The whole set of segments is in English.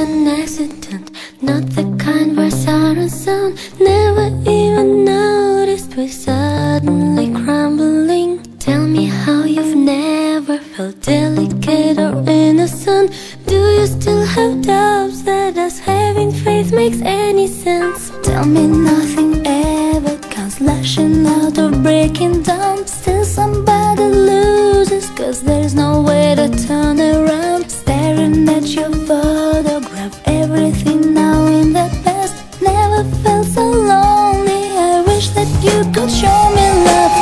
an accident, not the kind where sirens sound. Never even noticed we're suddenly crumbling. Tell me how you've never felt delicate or innocent. Do you still have doubts that us having faith makes any sense? Tell me nothing ever comes lashing out or breaking down. Still somebody loses, cause there's no way to turn around. Staring at your photograph, everything now in the past. Never felt so lonely, I wish that you could show me love.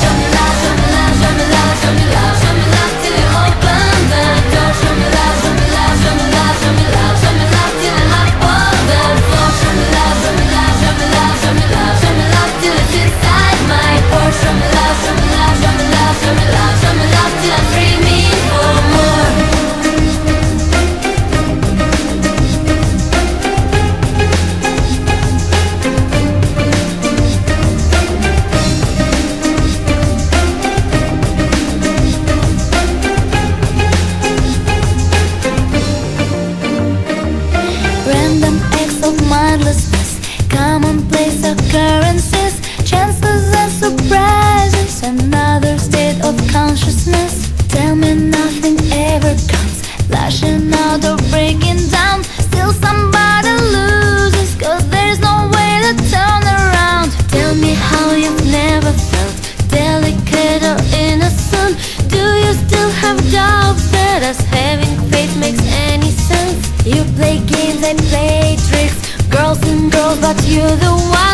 Show me love, show me love, show me love, show me love, show me love till you open the door. Show me love, show me love, show me love, show me love, show me love till I'm up on the floor. Show me love, show me love, show me love, show me love, show me love till it's inside my core. Show me love, show me love, show me love, show me love, show me love till I'm dreaming for more. Commonplace occurrences, chances and surprises, another state of consciousness. Tell me nothing ever comes lashing out or breaking down. Still somebody loses, cause there's no way to turn around. Tell me how you've never felt delicate or innocent. Do you still have doubts that us having faith makes any sense? You play games, I play tricks, girls and girls, but you're the one.